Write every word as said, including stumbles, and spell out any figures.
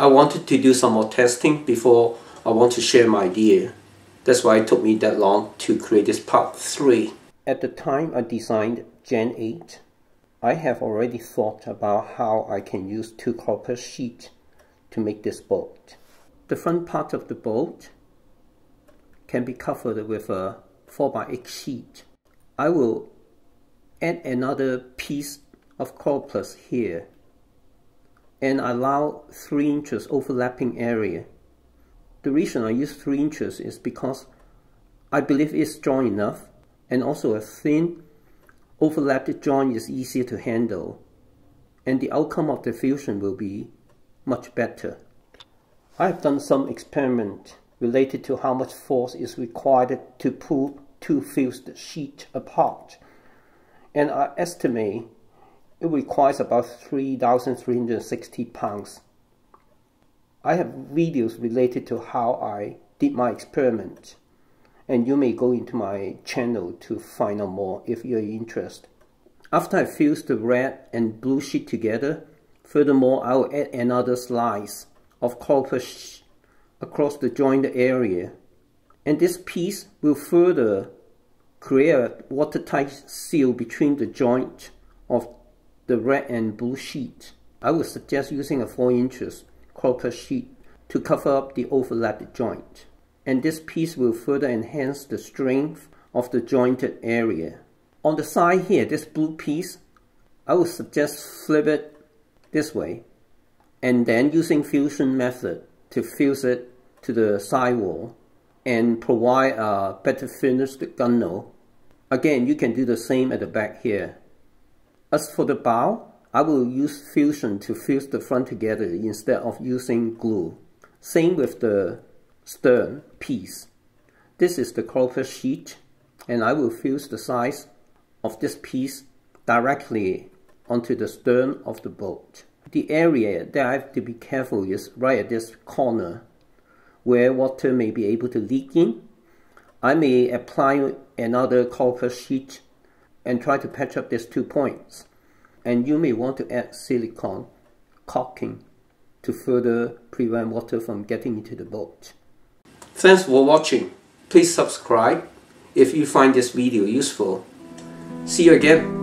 I wanted to do some more testing before I want to share my idea. That's why it took me that long to create this part three. At the time I designed Gen eight, I have already thought about how I can use two copper sheets to make this bolt. The front part of the bolt can be covered with a four by eight sheet. I will add another piece of coroplast here and allow three inches overlapping area. The reason I use three inches is because I believe it's strong enough, and also a thin overlapped joint is easier to handle, and the outcome of the fusion will be much better. I have done some experiment related to how much force is required to pull two fused sheets apart, and I estimate it requires about three thousand three hundred sixty pounds. I have videos related to how I did my experiment, and you may go into my channel to find out more if you're interested. After I fuse the red and blue sheet together, furthermore I will add another slice of copper across the joint area, and this piece will further create a watertight seal between the joint of the red and blue sheet. I would suggest using a four inches copper sheet to cover up the overlapped joint, and this piece will further enhance the strength of the jointed area. On the side here, this blue piece, I would suggest flip it this way and then using fusion method to fuse it to the sidewall and provide a better finished gunwale. Again, you can do the same at the back here. As for the bow, I will use fusion to fuse the front together instead of using glue. Same with the stern piece. This is the coroplast sheet, and I will fuse the sides of this piece directly onto the stern of the boat. The area that I have to be careful is right at this corner, where water may be able to leak in. I may apply another coroplast sheet and try to patch up these two points. And you may want to add silicone caulking to further prevent water from getting into the boat. Thanks for watching. Please subscribe if you find this video useful. See you again.